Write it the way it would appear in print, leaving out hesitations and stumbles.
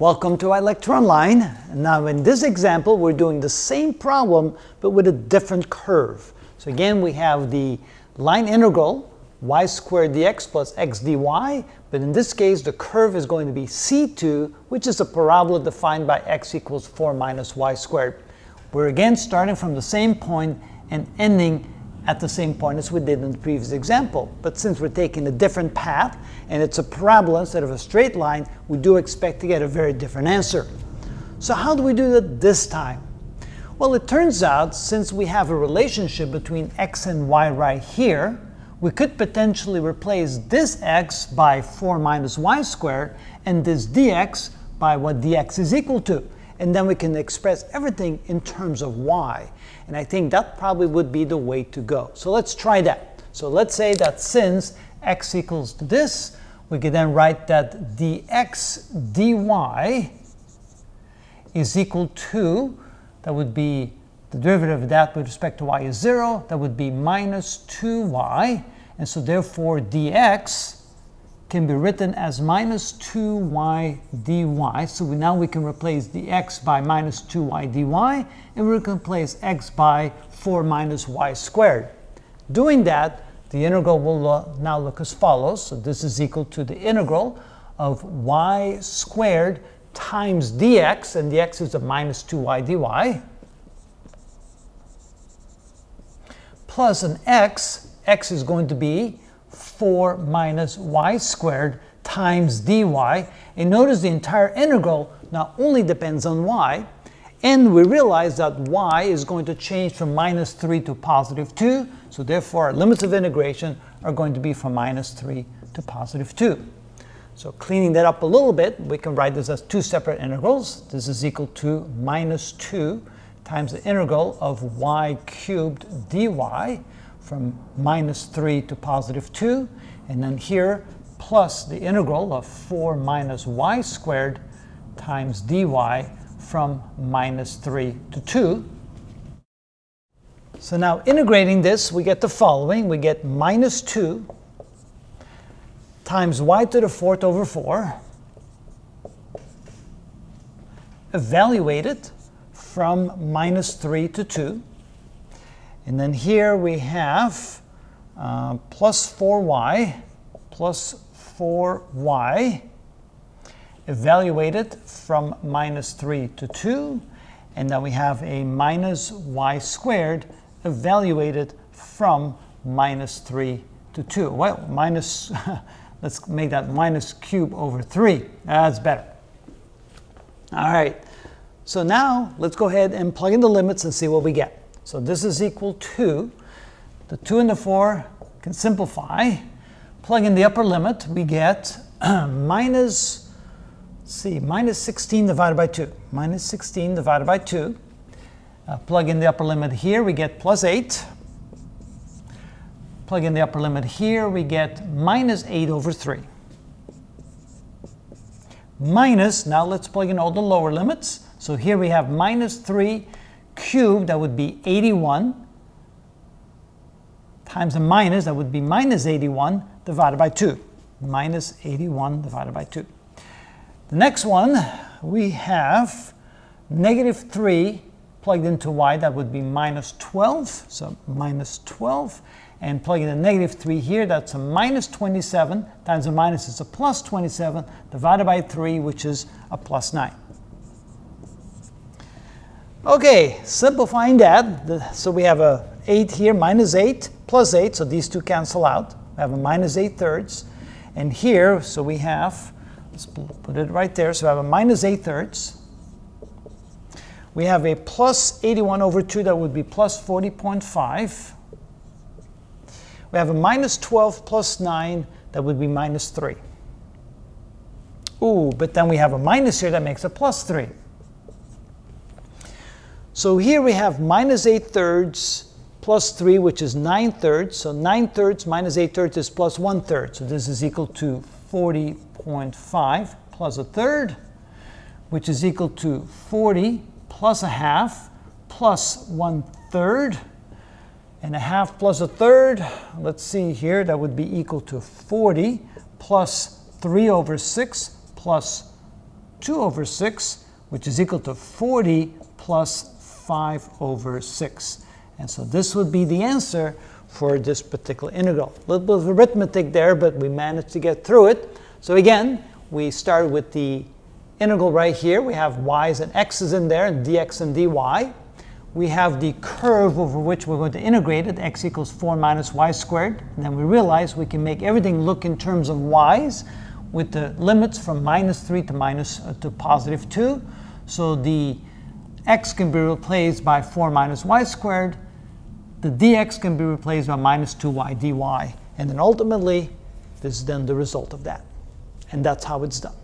Welcome to iLecture Online. Now in this example we're doing the same problem but with a different curve. So again we have the line integral y squared dx plus x dy, but in this case the curve is going to be C2, which is a parabola defined by x equals 4 minus y squared. We're again starting from the same point and ending at the same point as we did in the previous example. But since we're taking a different path, and it's a parabola instead of a straight line, we do expect to get a very different answer. So how do we do that this time? Well, it turns out, since we have a relationship between x and y right here, we could potentially replace this x by 4 minus y squared, and this dx by what dx is equal to. And then we can express everything in terms of y. And I think that probably would be the way to go. So let's try that. So let's say that since x equals to this, we can then write that dx dy is equal to, that would be the derivative of that with respect to y is 0, that would be minus 2y. And so therefore dx can be written as minus 2y dy. So now we can replace the x by minus 2y dy, and we can replace x by 4 minus y squared. Doing that, the integral will now look as follows. So this is equal to the integral of y squared times dx, and dx is a minus 2y dy, plus an x. X is going to be 4 minus y squared times dy, and notice the entire integral now only depends on y, and we realize that y is going to change from minus 3 to positive 2, so therefore our limits of integration are going to be from minus 3 to positive 2. So cleaning that up a little bit, we can write this as two separate integrals. This is equal to minus 2 times the integral of y cubed dy, from minus 3 to positive 2, and then here plus the integral of 4 minus y squared times dy from minus 3 to 2. So now integrating this, we get the following. We get minus 2 times y to the fourth over 4, evaluated from minus 3 to 2. And then here we have plus 4y evaluated from minus 3 to 2. And then we have a minus y squared evaluated from minus 3 to 2. Well, minus, let's make that minus cube over 3. That's better. All right. So now let's go ahead and plug in the limits and see what we get. So this is equal to, the 2 and the 4 can simplify. Plug in the upper limit, we get minus 16 divided by 2. Minus 16 divided by 2. Plug in the upper limit here, we get plus 8. Plug in the upper limit here, we get minus 8 over 3. Minus, now let's plug in all the lower limits. So here we have minus 3 cubed, that would be 81, times a minus, that would be minus 81, divided by 2. Minus 81 divided by 2. The next one, we have negative 3 plugged into y, that would be minus 12, so minus 12, and plugging in a negative 3 here, that's a minus 27, times a minus is a plus 27, divided by 3, which is a plus 9. Okay, simplifying that, so we have a 8 here, minus 8, plus 8, so these two cancel out. We have a minus 8 thirds, and here, so we have, let's put it right there, so we have a minus 8 thirds. We have a plus 81 over 2, that would be plus 40.5. We have a minus 12 plus 9, that would be minus 3. Ooh, but then we have a minus here that makes a plus 3. So here we have minus 8 thirds plus 3, which is 9 thirds. So 9 thirds minus 8 thirds is plus 1 third. So this is equal to 40.5 plus a third, which is equal to 40 plus a half plus 1 third. And a half plus a third, let's see here, that would be equal to 40 plus 3 over 6 plus 2 over 6, which is equal to 40 plus 5 over 6. And so this would be the answer for this particular integral. A little bit of arithmetic there, but we managed to get through it. So again, we start with the integral right here. We have y's and x's in there, and dx and dy. We have the curve over which we're going to integrate it, x equals 4 minus y squared. And then we realize we can make everything look in terms of y's with the limits from minus 3 to positive 2. So the x can be replaced by 4 minus y squared. The dx can be replaced by minus 2y dy. And then ultimately, this is then the result of that. And that's how it's done.